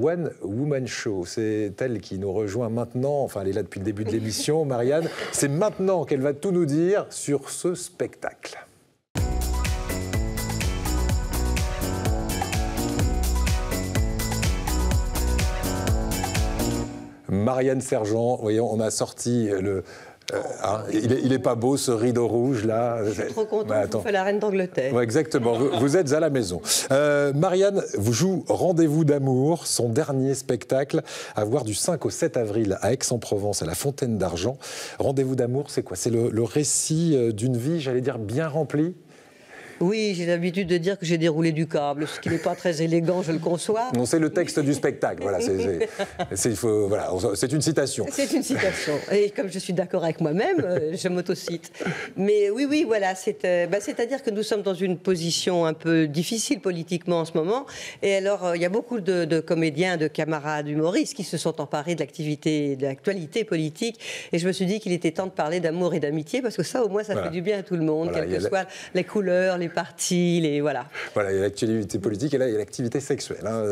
One Woman Show. C'est elle qui nous rejoint maintenant, enfin elle est là depuis le début de l'émission, Marianne. C'est maintenant qu'elle va tout nous dire sur ce spectacle. Marianne Sergent, voyons, on a sorti le... hein, il n'est pas beau ce rideau rouge là. Je suis trop contente, bah, vous faites la reine d'Angleterre. Ouais, exactement, vous êtes à la maison. Marianne vous joue Rendez-vous d'amour, son dernier spectacle à voir du 5 au 7 avril à Aix-en-Provence, à la Fontaine d'Argent. Rendez-vous d'amour, c'est quoi? C'est le récit d'une vie, j'allais dire, bien remplie? Oui, j'ai l'habitude de dire que j'ai déroulé du câble, ce qui n'est pas très élégant, je le conçois. Non, c'est le texte du spectacle, voilà, voilà, c'est une citation. C'est une citation, et comme je suis d'accord avec moi-même, je m'autocite. Mais oui, voilà, c'est-à-dire que nous sommes dans une position un peu difficile politiquement en ce moment, et alors il y a beaucoup de comédiens, de camarades humoristes qui se sont emparés de l'activité, de l'actualité politique, et je me suis dit qu'il était temps de parler d'amour et d'amitié, parce que ça, au moins, ça fait du bien à tout le monde, quelles que soient les couleurs, les partis, les... Voilà. Voilà, il y a l'activité politique et là, il y a l'activité sexuelle hein,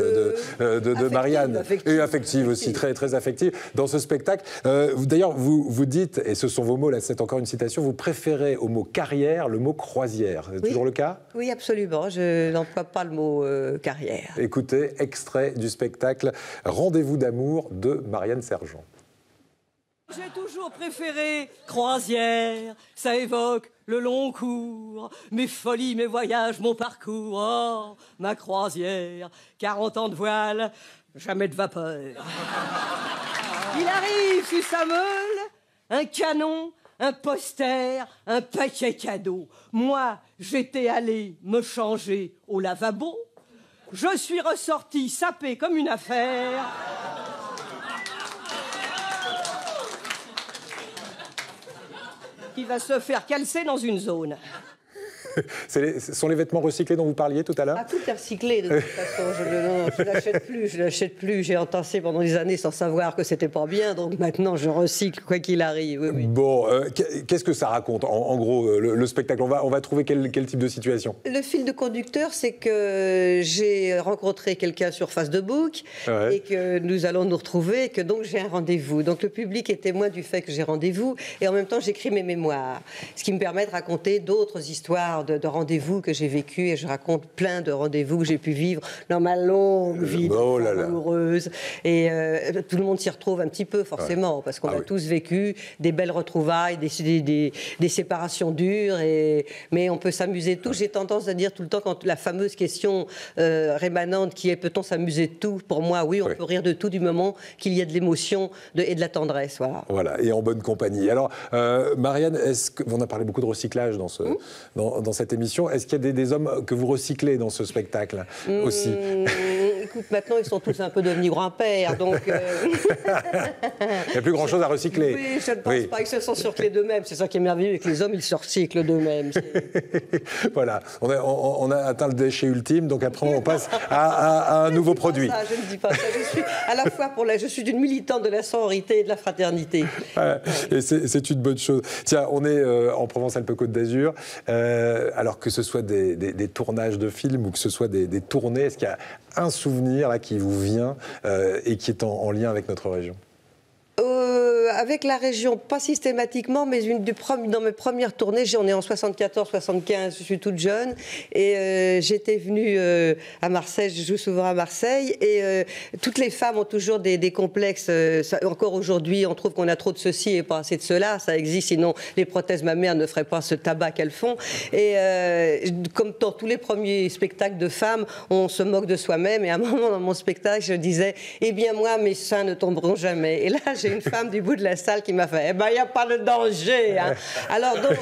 de Marianne. Affective. Et affective aussi, très, très affective, dans ce spectacle. D'ailleurs, vous dites, et ce sont vos mots, là, c'est encore une citation, vous préférez au mot carrière le mot croisière. C'est toujours le cas? Oui, absolument. Je n'emploie pas le mot carrière. Écoutez, extrait du spectacle Rendez-vous d'amour de Marianne Sergent. J'ai toujours préféré croisière, ça évoque le long cours, mes folies, mes voyages, mon parcours, oh, ma croisière, 40 ans de voile, jamais de vapeur. Il arrive sous sa meule, un canon, un poster, un paquet cadeau. Moi, j'étais allé me changer au lavabo, je suis ressorti sapé comme une affaire. Qui va se faire calcer dans une zone. Ce sont les vêtements recyclés dont vous parliez tout à l'heure? Ah, tout est recyclé de toute façon. Je ne l'achète plus. J'ai entassé pendant des années sans savoir que c'était pas bien, donc maintenant je recycle quoi qu'il arrive. Oui. Bon, qu'est-ce que ça raconte en gros le spectacle? On va trouver quel type de situation? Le fil de conducteur, c'est que j'ai rencontré quelqu'un sur Facebook et que nous allons nous retrouver et que donc j'ai un rendez-vous. Donc le public est témoin du fait que j'ai rendez-vous et en même temps j'écris mes mémoires, ce qui me permet de raconter d'autres histoires de rendez-vous que j'ai vécu et je raconte plein de rendez-vous que j'ai pu vivre dans ma longue vie amoureuse et tout le monde s'y retrouve un petit peu forcément parce qu'on a tous vécu des belles retrouvailles, des séparations dures et mais on peut s'amuser de tout. J'ai tendance à dire tout le temps quand la fameuse question rémanente qui est peut-on s'amuser de tout, pour moi oui on peut rire de tout du moment qu'il y a de l'émotion et de la tendresse. Voilà. Voilà et en bonne compagnie. Alors Marianne, est-ce que on a parlé beaucoup de recyclage dans ce dans cette émission, est-ce qu'il y a des hommes que vous recyclez dans ce spectacle aussi? Écoute, maintenant ils sont tous un peu devenus grands-pères, donc... Il n'y a plus grand-chose à recycler. Oui, je ne pense pas, ils se sont surclés d'eux-mêmes, c'est ça qui est merveilleux, que les hommes ils se recyclent d'eux-mêmes. Voilà, on a atteint le déchet ultime, donc après on passe à un nouveau produit. Ça, je ne dis pas ça, je suis à la fois une militante de la sororité et de la fraternité. Ouais. Et c'est une bonne chose. Tiens, on est en Provence-Alpes-Côte d'Azur, alors que ce soit des tournages de films ou que ce soit des tournées, est-ce qu'il y a un souvenir là, qui vous vient et qui est en lien avec notre région? Avec la région, pas systématiquement, mais dans mes premières tournées, on est en 74-75, je suis toute jeune, et j'étais venue à Marseille, je joue souvent à Marseille, et toutes les femmes ont toujours des complexes, encore aujourd'hui on trouve qu'on a trop de ceci et pas assez de cela, ça existe, sinon les prothèses mammaires ne feraient pas ce tabac qu'elles font, et comme dans tous les premiers spectacles de femmes, on se moque de soi-même, et à un moment dans mon spectacle, je disais, eh bien moi, mes seins ne tomberont jamais, et là j'ai une femme du bout de la salle qui m'a fait « Eh ben, il n'y a pas de danger hein !» Alors donc,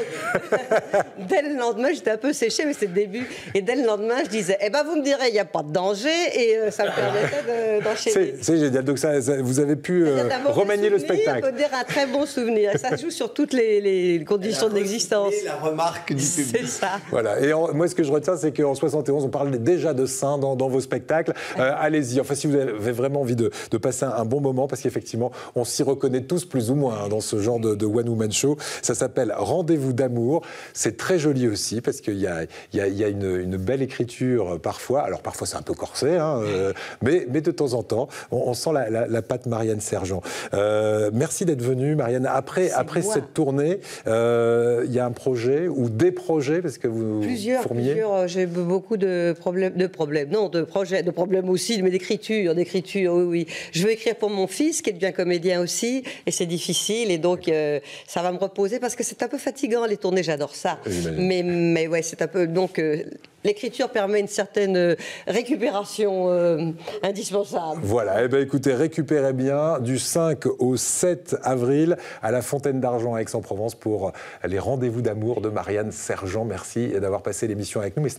dès le lendemain, j'étais un peu séchée, mais c'est le début, et dès le lendemain, je disais « Eh ben, vous me direz, il n'y a pas de danger !» Et ça me permettait d'enchaîner. C'est génial, donc ça, vous avez pu remanier le spectacle. On peut dire un très bon souvenir, et ça joue sur toutes les conditions d'existence. C'est la remarque du public. C'est ça. Voilà, et moi, ce que je retiens, c'est qu'en 71, on parle déjà de seins dans vos spectacles. Allez-y, enfin, si vous avez vraiment envie de passer un bon moment, parce qu'effectivement, on s'y reconnaît tous plus ou moins, dans ce genre de one-woman show. Ça s'appelle Rendez-vous d'amour. C'est très joli aussi, parce qu'il y a une belle écriture parfois. Alors parfois c'est un peu corsé, hein, mais de temps en temps, on sent la patte Marianne Sergent. Merci d'être venue, Marianne. Après cette tournée, il y a un projet, ou des projets, parce que vous fourmiez. Plusieurs, j'ai beaucoup de problèmes aussi, mais d'écriture, oui. Je veux écrire pour mon fils, qui est bien comédien aussi, et c'est difficile, et donc ça va me reposer, parce que c'est un peu fatigant, les tournées, j'adore ça. Mais ouais, c'est un peu... Donc, l'écriture permet une certaine récupération indispensable. Voilà, et bien écoutez, récupérez bien du 5 au 7 avril à la Fontaine d'Argent à Aix-en-Provence pour les Rendez-vous d'amour de Marianne Sergent. Merci d'avoir passé l'émission avec nous. Mais ce